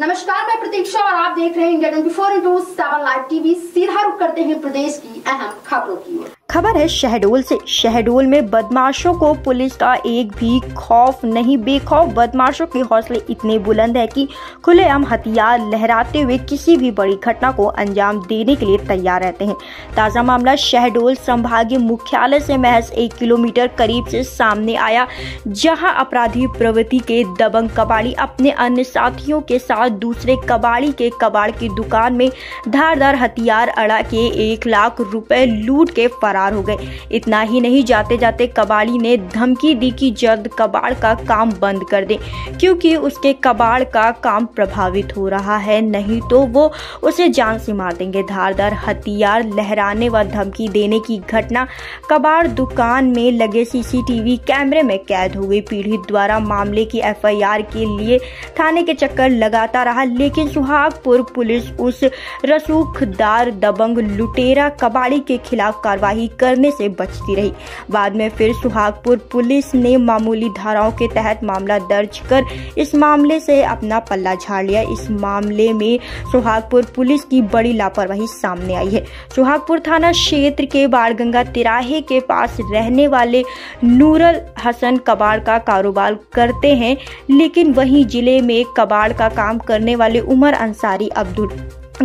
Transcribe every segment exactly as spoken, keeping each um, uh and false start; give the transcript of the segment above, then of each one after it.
नमस्कार, मैं प्रतीक्षा और आप देख रहे हैं India twenty four by seven live TV. सीधा रुख करते हैं प्रदेश की अहम खबरों की ओर। खबर है शहडोल से। शहडोल में बदमाशों को पुलिस का एक भी खौफ नहीं। बेखौफ बदमाशों के हौसले इतने बुलंद है कि खुलेआम हथियार लहराते हुए किसी भी बड़ी घटना को अंजाम देने के लिए तैयार रहते हैं। ताज़ा मामला शहडोल संभागीय मुख्यालय से महज एक किलोमीटर करीब से सामने आया, जहां अपराधी प्रवृत्ति के दबंग कबाड़ी अपने अन्य साथियों के साथ दूसरे कबाड़ी के कबाड़ की दुकान में धारदार हथियार अड़ा के एक लाख रुपए लूट के फरार हो गए। इतना ही नहीं, जाते जाते कबाड़ी ने धमकी दी कि जल्द कबाड़ का काम बंद कर दे, क्योंकि उसके कबाड़ का काम प्रभावित हो रहा है, नहीं तो वो उसे जान से मार देंगे। धारदार हथियार लहराने व धमकी देने की घटना कबाड़ दुकान में लगे सीसीटीवी कैमरे में कैद हो गई। पीड़ित द्वारा मामले की एफआईआर के लिए थाने के चक्कर लगाता रहा, लेकिन सुहागपुर पुलिस उस रसूखदार दबंग लुटेरा कबाड़ी के खिलाफ कार्रवाई करने से बचती रही। बाद में फिर सुहागपुर पुलिस ने मामूली धाराओं के तहत मामला दर्ज कर इस मामले से अपना पल्ला झाड़ लिया। इस मामले में सुहागपुर पुलिस की बड़ी लापरवाही सामने आई है। सुहागपुर थाना क्षेत्र के बाणगंगा तिराहे के पास रहने वाले नूरल हसन कबाड़ का कारोबार करते हैं, लेकिन वहीं जिले में कबाड़ का काम करने वाले उमर अंसारी, अब्दुल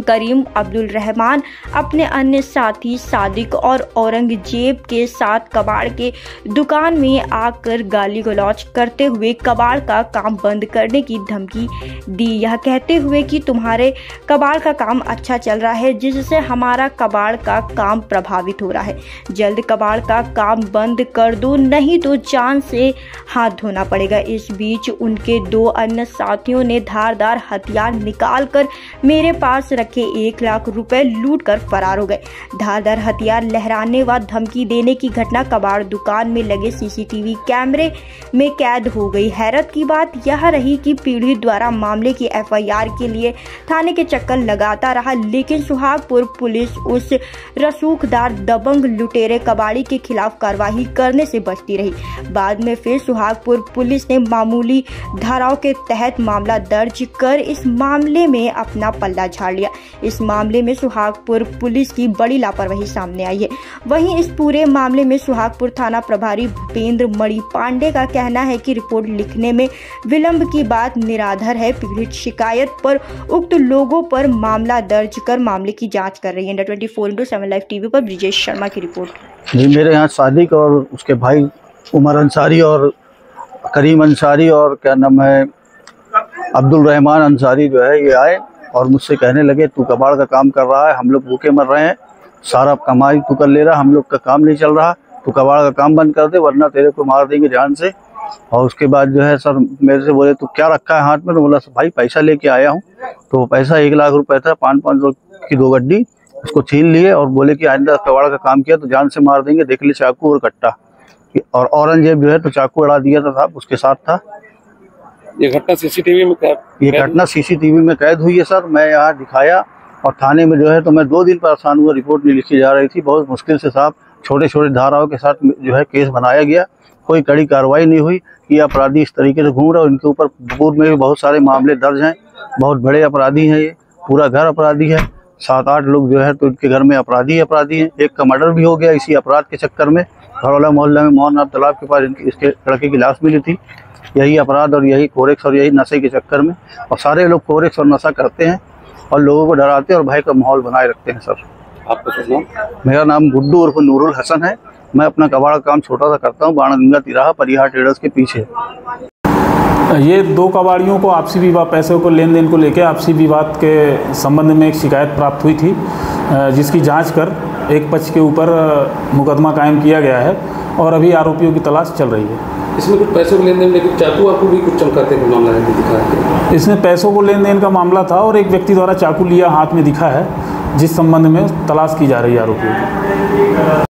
करीम, अब्दुल रहमान अपने अन्य साथी सादिक और औरंगजेब के साथ कबाड़ के दुकान में आकर गाली गलौज करते हुए कबाड़ का काम बंद करने की धमकी दी, यह कहते हुए कि तुम्हारे कबाड़ का काम अच्छा चल रहा है, जिससे हमारा कबाड़ का काम प्रभावित हो रहा है। जल्द कबाड़ का काम बंद कर दो, नहीं तो जान से हाथ धोना पड़ेगा। इस बीच उनके दो अन्य साथियों ने धारदार हथियार निकालकर मेरे पास के एक लाख रुपए लूट कर फरार हो गए। धारदार हथियार लहराने व धमकी देने की घटना कबाड़ दुकान में लगे सीसीटीवी कैमरे में कैद हो गई। हैरत की बात यह रही कि पीड़ित द्वारा मामले की एफआईआर के लिए थाने के चक्कर लगाता रहा, लेकिन सुहागपुर पुलिस उस रसूखदार दबंग लुटेरे कबाड़ी के खिलाफ कार्रवाई करने से बचती रही। बाद में फिर सुहागपुर पुलिस ने मामूली धाराओं के तहत मामला दर्ज कर इस मामले में अपना पल्ला झाड़ लिया। इस मामले में सुहागपुर पुलिस की बड़ी लापरवाही सामने आई है। वहीं इस पूरे मामले में सुहागपुर थाना प्रभारी भूपेंद्र मणि पांडे का कहना है कि रिपोर्ट लिखने में विलंब की बात निराधार है। पीड़ित शिकायत पर उक्त लोगों पर मामला दर्ज कर मामले की जांच कर रही है। India twenty four into seven live TV पर ब्रिजेश शर्मा की रिपोर्ट। जी, मेरे यहाँ सादिक और उसके भाई उमर अंसारी और करीम अंसारी और क्या नाम है अब्दुल रहमान अंसारी जो है, ये आए और मुझसे कहने लगे तू कबाड़ का काम कर रहा है, हम लोग भूखे मर रहे हैं, सारा कमाई तू कर ले रहा, हम लोग का काम नहीं चल रहा, तू कबाड़ का काम बंद कर दे वरना तेरे को मार देंगे जान से। और उसके बाद जो है सर मेरे से बोले तू क्या रखा है हाथ में, तो बोला भाई पैसा लेके आया हूँ। तो पैसा एक लाख रुपए था, पाँच पाँच सौ की दो गड्डी, उसको छीन लिए और बोले कि आइंदा कबाड़ का काम किया तो जान से मार देंगे, देख ले चाकू और कट्टा। और औरंगजेब जो है तो चाकू अड़ा दिया था साहब, उसके साथ था। ये घटना सीसीटीवी में कैद ये घटना सीसीटीवी में कैद हुई है सर। मैं यहाँ दिखाया और थाने में जो है तो मैं दो दिन परेशान हुआ, रिपोर्ट नहीं लिखी जा रही थी। बहुत मुश्किल से साहब छोटे छोटे धाराओं के साथ जो है केस बनाया गया, कोई कड़ी कार्रवाई नहीं हुई। ये अपराधी इस तरीके से घूम रहे और इनके ऊपर पूर्व में भी बहुत सारे मामले दर्ज हैं। बहुत बड़े अपराधी हैं, ये पूरा घर अपराधी है, सात आठ लोग जो है तो इनके घर में अपराधी अपराधी हैं। एक का मर्डर भी हो गया इसी अपराध के चक्कर में, घरौला मोहल्ला में मोहननाथ तालाब के पास इसके लड़के की लाश मिली थी, यही अपराध और यही कोरेक्स और यही नशे के चक्कर में। और सारे लोग कोरेक्स और नशा करते हैं और लोगों को डराते हैं और भय का माहौल बनाए रखते हैं। सर आपका नाम? मेरा नाम गुड्डू उर्फ नूरुल हसन है। मैं अपना कबाड़ का काम छोटा सा करता हूँ, बाणगंगा तिराहा परिहार ट्रेडर्स के पीछे। ये दो कबाड़ियों को आपसी विवाद, पैसों को लेन देन को लेकर आपसी विवाद के संबंध में एक शिकायत प्राप्त हुई थी, जिसकी जाँच कर एक पक्ष के ऊपर मुकदमा कायम किया गया है और अभी आरोपियों की तलाश चल रही है। इसमें कुछ पैसों को लेन देन लेकिन चाकू आपको भी कुछ चमकाते हुए मामला है दिखा। इसमें पैसों को लेन देन का मामला था और एक व्यक्ति द्वारा चाकू लिया हाथ में दिखा है, जिस संबंध में तलाश की जा रही है आरोपियों की।